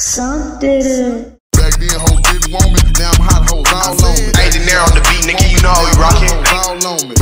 Some did it. Back then, hoes didn't want me. Now I'm hot, hoes all on me. Ain't the narrow on the beat, nigga. You know how we rockin'.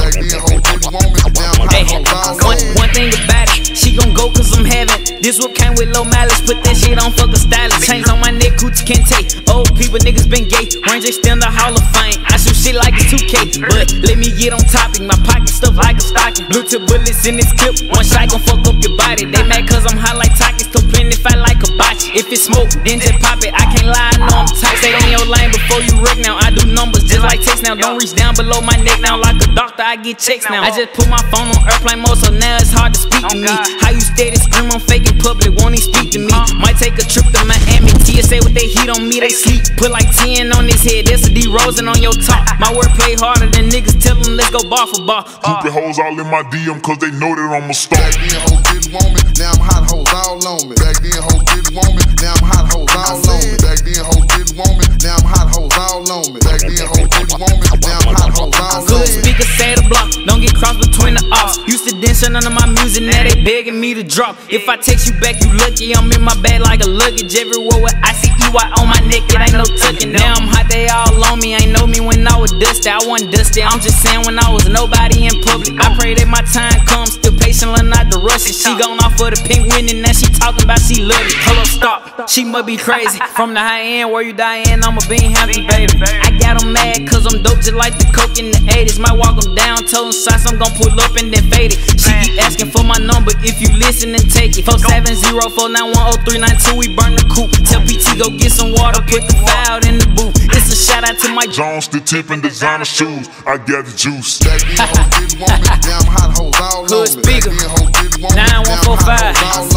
Back then, hoes didn't want me. Now I'm hot, hoes all on me. One thing about it, she gon' go 'cause I'm havin'. This what came with low malice. Put that shit on, fuck a stylist. Chains on my neck, coochie can't take. Old people, niggas been gay. Range extend the Hall of Fame. I shoot shit like it's 2K, but let me get on topic. My pocket stuff like a stocking. Blue tip bullets in this clip. One shot gon' fuck up your body. They mad 'cause I'm hot like Takis. Complain if I like a botch. If it's smoke, then just pop it. I can't lie, I know I'm tight. Stay in your lane before you wreck now. I do numbers just like text now. Don't reach down below my neck now. Like a doctor, I get checks now. I just put my phone on airplane mode, so now it's hard to speak to me. How you steady scream on fake in public, won't even speak to me. Might take a trip to Miami. TSA with they heat on me, they sleep. Put like 10 on this head, that's a D Rosen on your top. My word play harder than niggas, tell them let's go bar for bar. Stupid hoes all in my DM, 'cause they know that I'm a star. Back then hoes didn't want me, now I'm hot hoes all on me. Back then hoes didn't want me, now I'm hot hoes all on me. Back then hoes didn't want me, now I'm hot hoes all on me. Back then hoes didn't want me, now I'm hot hoes all on me. Good speaker say the block, don't get crossed between the ops. Used to dance on none of my music, now they begging me to drop. If I text you back, you lucky. I'm in my bag like a luggage. Everywhere where I see EY on my neck, it ain't no tucking. Now I'm hot, they all on me. Ain't know me when I was dusty, I wasn't dusty. I'm just saying when I was nobody in public. I pray that my time comes. Still patient, learn not to rush it. She gone off for the pink winning, now she talking about she love it. Hello, stop. She must be crazy. From the high end, where you dying, I'ma be happy, baby. I got 'em mad 'cause I'm dope, just like the coke in the 80s. Might walk 'em down, tell 'em shots, I'm gon' pull up and then fade it. She keep asking for my number. If you listen and take it, 470-491-0392. We burn the coupe. Tell PT go get some water. Put the foul in the booth. It's a shout out to Mike Jones, the tip and designer shoes. I got the juice. Back then hoes didn't want me, now I'm hot hoes all on me. Back then hoes didn't want me, now I'm hot hoes all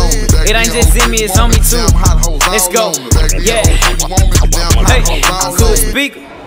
on me. It ain't just in me, it's on me too. Let's go. Yeah. Hey, cool speaker.